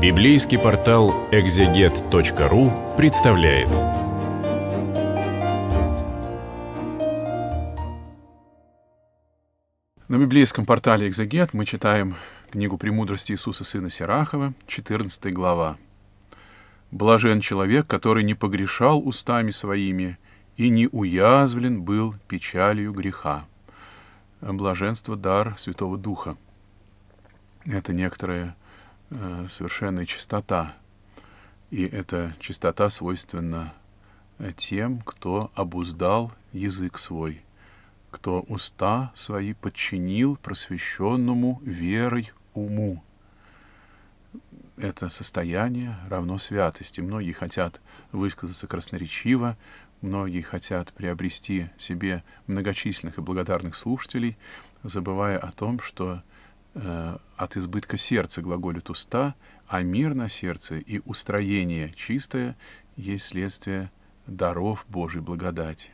Библейский портал exeget.ru представляет. На библейском портале «Экзегет» мы читаем книгу «Премудрости Иисуса, сына Сирахова», 14 глава. «Блажен человек, который не погрешал устами своими и не уязвлен был печалью греха». Блаженство — дар Святого Духа. Это некоторая совершенная чистота. И эта чистота свойственна тем, кто обуздал язык свой, кто уста свои подчинил просвещенному верой уму. Это состояние равно святости. Многие хотят высказаться красноречиво, многие хотят приобрести себе многочисленных и благодарных слушателей, забывая о том, что от избытка сердца глаголит уста, а мир на сердце и устроение чистое есть следствие даров Божьей благодати.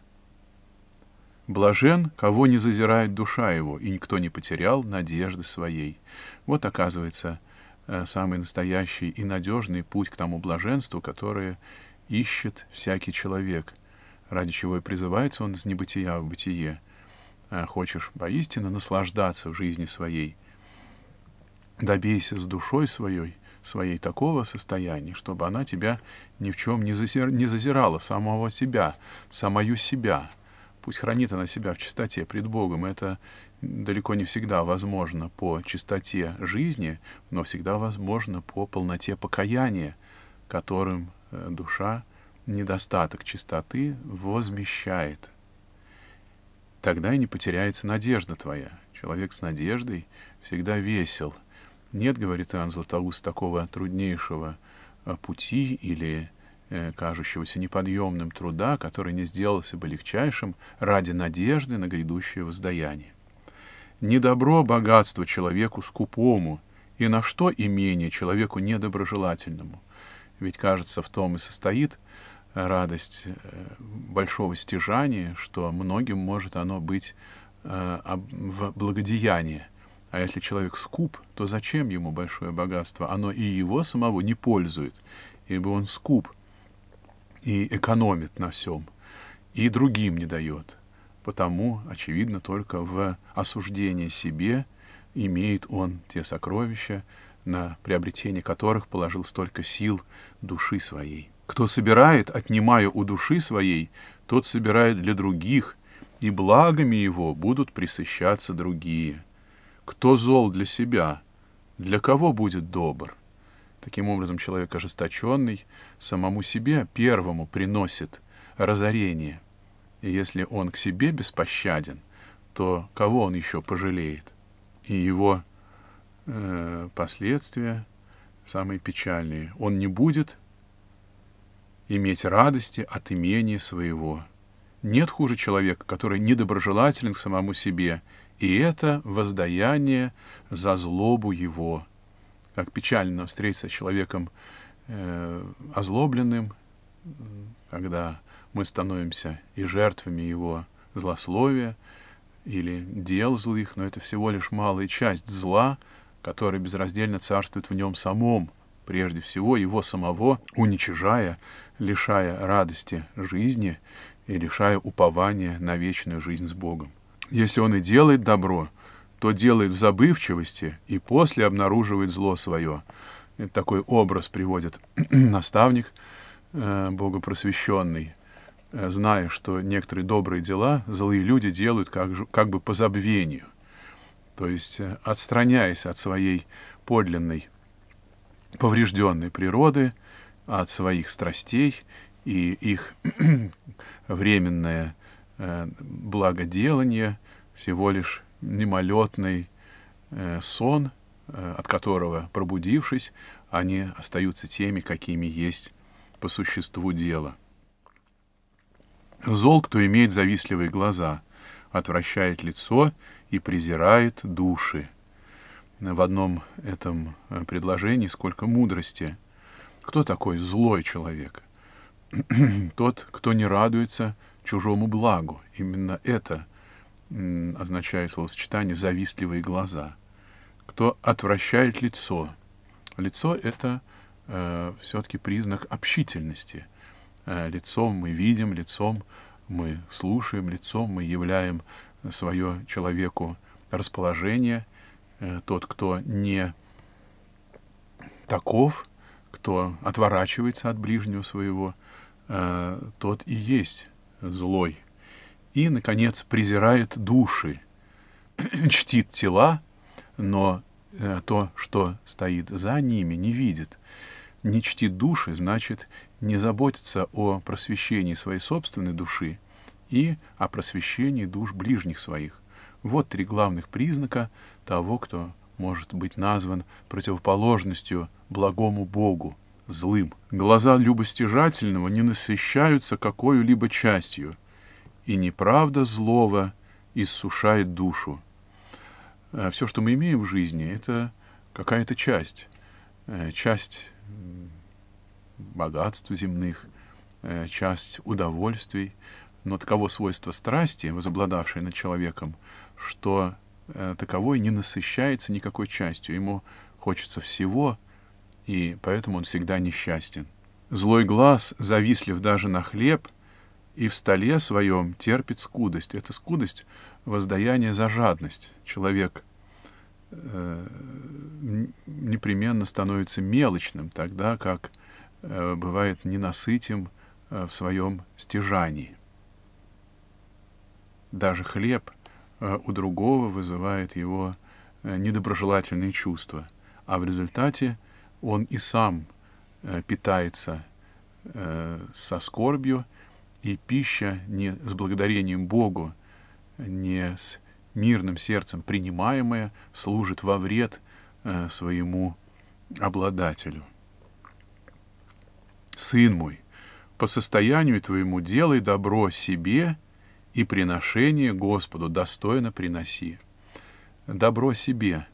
«Блажен, кого не зазирает душа его, и никто не потерял надежды своей». Вот, оказывается, самый настоящий и надежный путь к тому блаженству, которое ищет всякий человек, ради чего и призывается он из небытия в бытие. Хочешь поистине наслаждаться в жизни своей, добейся с душой своей такого состояния, чтобы она тебя ни в чем не зазирала, самого себя, самую себя. Пусть хранит она себя в чистоте пред Богом. Это далеко не всегда возможно по чистоте жизни, но всегда возможно по полноте покаяния, которым душа недостаток чистоты возмещает. Тогда и не потеряется надежда твоя. Человек с надеждой всегда весел. Нет, говорит Иоанн Златоуст, такого труднейшего пути или кажущегося неподъемным труда, который не сделался бы легчайшим ради надежды на грядущее воздаяние. «Недобро богатство человеку скупому, и на что имение человеку недоброжелательному?» Ведь, кажется, в том и состоит радость большого стяжания, что многим может оно быть в благодеянии. А если человек скуп, то зачем ему большое богатство? Оно и его самого не пользует, ибо он скуп и экономит на всем, и другим не дает. Потому, очевидно, только в осуждении себе имеет он те сокровища, на приобретение которых положил столько сил души своей. «Кто собирает, отнимая у души своей, тот собирает для других, и благами его будут пресыщаться другие. Кто зол для себя, для кого будет добр?» Таким образом, человек ожесточенный самому себе первому приносит разорение. И если он к себе беспощаден, то кого он еще пожалеет? И его последствия самые печальные. Он не будет иметь радости от имения своего. Нет хуже человека, который недоброжелателен к самому себе, и это воздаяние за злобу его. Как печально встретиться с человеком озлобленным, когда мы становимся и жертвами его злословия или дел злых, но это всего лишь малая часть зла, которая безраздельно царствует в нем самом, прежде всего его самого, уничижая, лишая радости жизни и лишая упования на вечную жизнь с Богом. Если он и делает добро, то делает в забывчивости и после обнаруживает зло свое. Это такой образ приводит наставник богопросвещенный, зная, что некоторые добрые дела злые люди делают как бы по забвению, то есть отстраняясь от своей подлинной поврежденной природы, от своих страстей и их временное благоделание, всего лишь мимолетный сон, от которого, пробудившись, они остаются теми, какими есть по существу дела. «Зол, кто имеет завистливые глаза, отвращает лицо и презирает души». В одном этом предложении сколько мудрости. Кто такой злой человек? Тот, кто не радуется чужому благу. Именно это означает словосочетание «завистливые глаза». Кто отвращает лицо? Лицо — это все-таки признак общительности. Лицом мы видим, лицом мы слушаем, лицом мы являем свое человеку расположение. Тот, кто не таков, кто отворачивается от ближнего своего, тот и есть злой. И, наконец, презирает души, чтит тела, но то, что стоит за ними, не видит. Не чтит души, значит, не заботится о просвещении своей собственной души и о просвещении душ ближних своих. Вот три главных признака того, кто может быть назван противоположностью благому Богу, злым. Глаза любостяжательного не насыщаются какой-либо частью, и неправда злого иссушает душу. Все, что мы имеем в жизни, это какая-то часть. Часть богатств земных, часть удовольствий, но таково свойство страсти, возобладавшее над человеком, что таковой не насыщается никакой частью. Ему хочется всего, и поэтому он всегда несчастен. Злой глаз, завислив даже на хлеб, и в столе своем терпит скудость. Эта скудость — воздаяние за жадность. Человек непременно становится мелочным, тогда как бывает ненасытим в своем стяжании. Даже хлеб у другого вызывает его недоброжелательные чувства, а в результате он и сам питается со скорбью, и пища не с благодарением Богу, не с мирным сердцем принимаемая, служит во вред своему обладателю. «Сын мой, по состоянию твоему делай добро себе, и приношение Господу достойно приноси». Добро себе.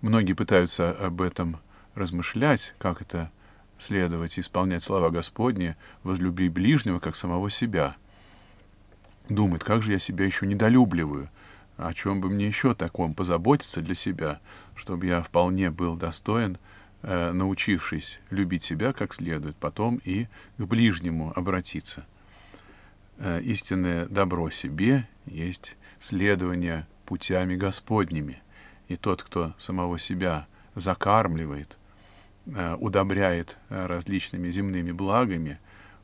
Многие пытаются об этом размышлять, как это следовать и исполнять слова Господни: «Возлюби ближнего, как самого себя». Думает: как же я себя еще недолюбливаю, о чем бы мне еще таком позаботиться для себя, чтобы я вполне был достоин, научившись любить себя как следует, потом и к ближнему обратиться. Истинное добро себе есть следование путями Господними. И тот, кто самого себя закармливает, удобряет различными земными благами,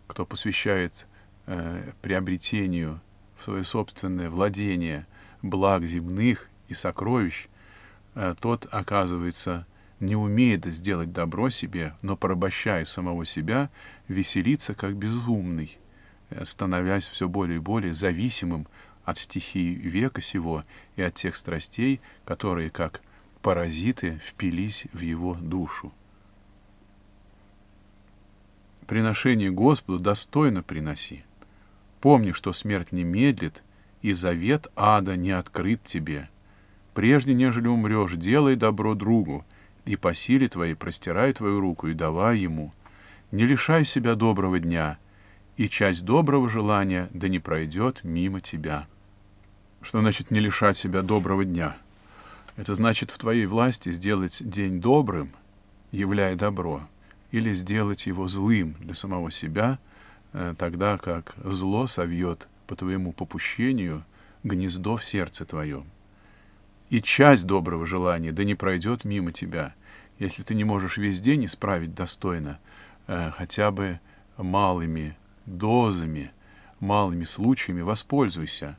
кто посвящает приобретению в свое собственное владение благ земных и сокровищ, тот, оказывается, не умеет сделать добро себе, но, порабощая самого себя, веселится как безумный, становясь все более и более зависимым от стихий века сего и от тех страстей, которые, как паразиты, впились в его душу. «Приношение Господу достойно приноси. Помни, что смерть не медлит, и завет ада не открыт тебе. Прежде, нежели умрешь, делай добро другу, и по силе твоей простирай твою руку и давай ему. Не лишай себя доброго дня, и часть доброго желания да не пройдет мимо тебя». Что значит не лишать себя доброго дня? Это значит в твоей власти сделать день добрым, являя добро, или сделать его злым для самого себя, тогда как зло совьет по твоему попущению гнездо в сердце твоем. И часть доброго желания да не пройдет мимо тебя. Если ты не можешь весь день исправить достойно, хотя бы малыми дозами, малыми случаями воспользуйся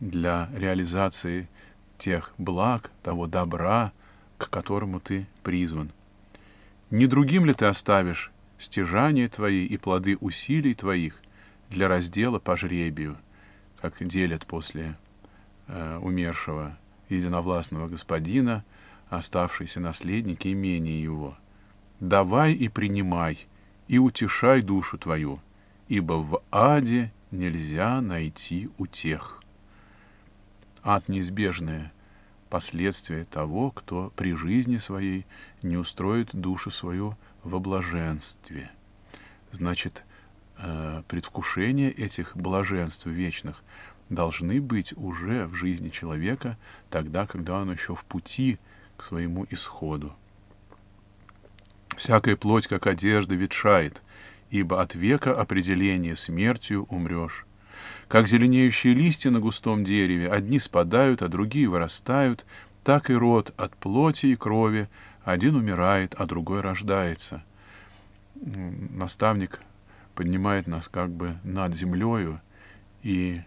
для реализации тех благ, того добра, к которому ты призван. Не другим ли ты оставишь стяжания твои и плоды усилий твоих для раздела по жребию, как делят после умершего единовластного господина оставшиеся наследники имения его? Давай и принимай, и утешай душу твою, ибо в аде нельзя найти утех. Ад — неизбежное последствие того, кто при жизни своей не устроит душу свою во блаженстве. Значит, предвкушения этих блаженств вечных должны быть уже в жизни человека, тогда, когда он еще в пути к своему исходу. Всякая плоть, как одежда, ветшает, ибо от века определение смертью умрешь. Как зеленеющие листья на густом дереве, одни спадают, а другие вырастают, так и род от плоти и крови, один умирает, а другой рождается». Наставник поднимает нас как бы над землею и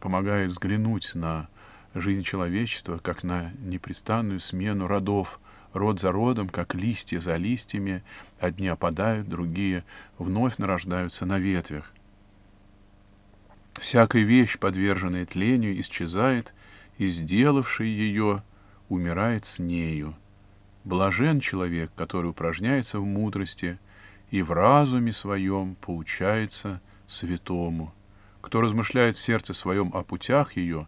помогает взглянуть на жизнь человечества, как на непрестанную смену родов, род за родом, как листья за листьями, одни опадают, другие вновь нарождаются на ветвях. «Всякая вещь, подверженная тлению, исчезает, и сделавший ее умирает с нею. Блажен человек, который упражняется в мудрости и в разуме своем поучается святому. Кто размышляет в сердце своем о путях ее,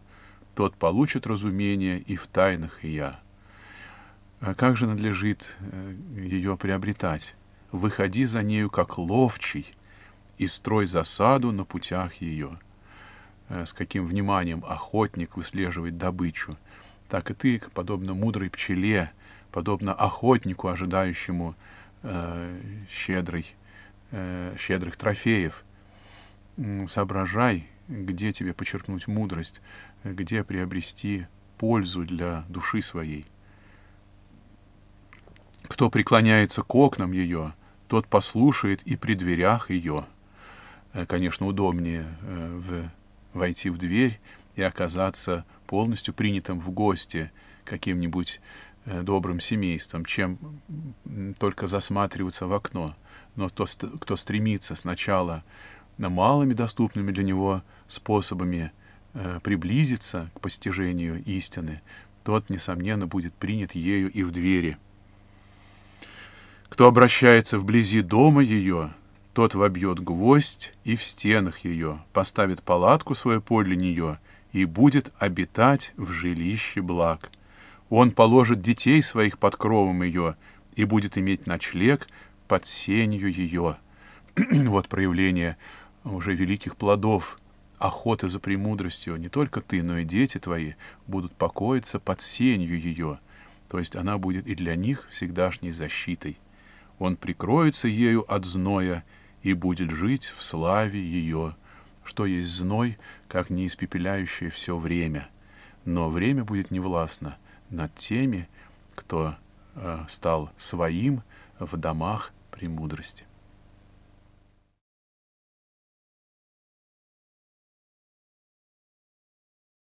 тот получит разумение и в тайнах ее». А как же надлежит ее приобретать? «Выходи за нею, как ловчий, и строй засаду на путях ее». С каким вниманием охотник выслеживает добычу, так и ты, подобно мудрой пчеле, подобно охотнику, ожидающему щедрых трофеев. Соображай, где тебе почерпнуть мудрость, где приобрести пользу для души своей. Кто преклоняется к окнам ее, тот послушает и при дверях ее. Конечно, удобнее войти в дверь и оказаться полностью принятым в гости каким-нибудь добрым семейством, чем только засматриваться в окно. Но тот, кто стремится сначала малыми доступными для него способами приблизиться к постижению истины, тот, несомненно, будет принят ею и в двери. Кто обращается вблизи дома ее, тот вобьет гвоздь и в стенах ее, поставит палатку свою подле нее и будет обитать в жилище благ. Он положит детей своих под кровом ее и будет иметь ночлег под сенью ее. Вот проявление уже великих плодов охоты за премудростью. Не только ты, но и дети твои будут покоиться под сенью ее. То есть она будет и для них всегдашней защитой. Он прикроется ею от зноя и будет жить в славе ее. Что есть зной, как неиспепеляющее все время. Но время будет невластно над теми, кто стал своим в домах премудрости.